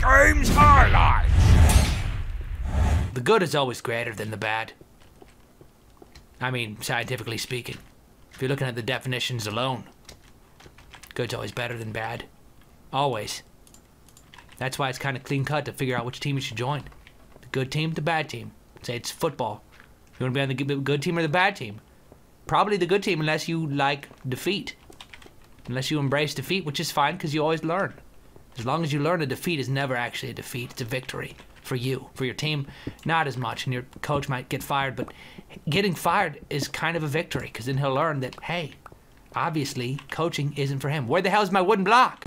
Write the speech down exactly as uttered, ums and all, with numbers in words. game's highlights. The good is always greater than the bad. I mean, scientifically speaking. If you're looking at the definitions alone, good's always better than bad. Always. That's why it's kind of clean-cut to figure out which team you should join. The good team, the bad team. Say it's football. You want to be on the good team or the bad team? Probably the good team, unless you like defeat. Unless you embrace defeat, which is fine, because you always learn. As long as you learn, a defeat is never actually a defeat. It's a victory for you. For your team, not as much. And your coach might get fired, but getting fired is kind of a victory, because then he'll learn that, hey, obviously, coaching isn't for him. Where the hell's my wooden block?